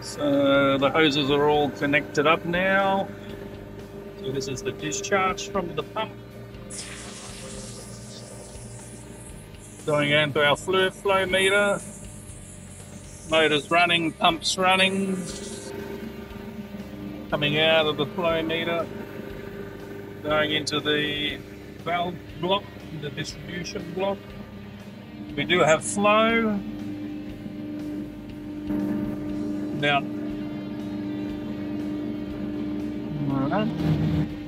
So the hoses are all connected up now. So this is the discharge from the pump going into our fluid flow meter. Motor's running, pump's running, coming out of the flow meter, going into the valve block, the distribution block. We do have flow. Now,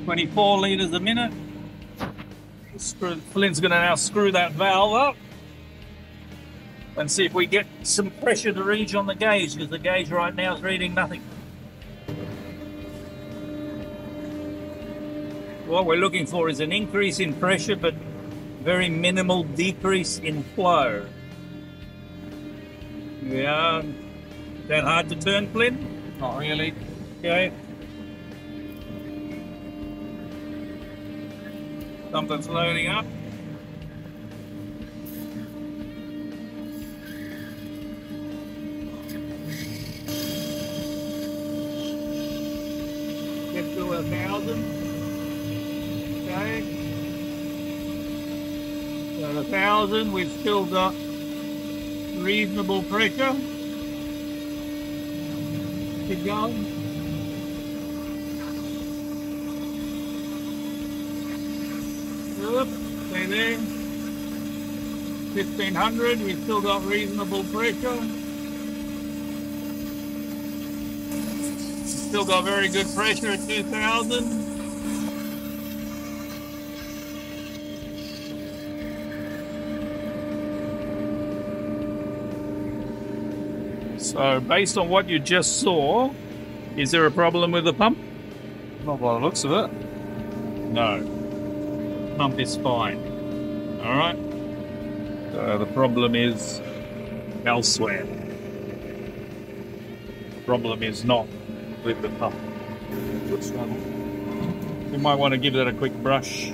24 litres a minute. Flynn's going to now screw that valve up and see if we get some pressure to read on the gauge, because the gauge right now is reading nothing. What we're looking for is an increase in pressure, but very minimal decrease in flow. Yeah, that hard to turn, Flynn? Not really. Okay. Something's loading up. Get to 1,000. Okay. So 1,000, we've still got reasonable pressure. Keep going. Stay there. 1,500, we've still got reasonable pressure. Still got very good pressure at 2,000. So based on what you just saw, is there a problem with the pump? Not by the looks of it. No. Pump is fine. All right. So the problem is elsewhere. The problem is not with the pump. We might want to give that a quick brush.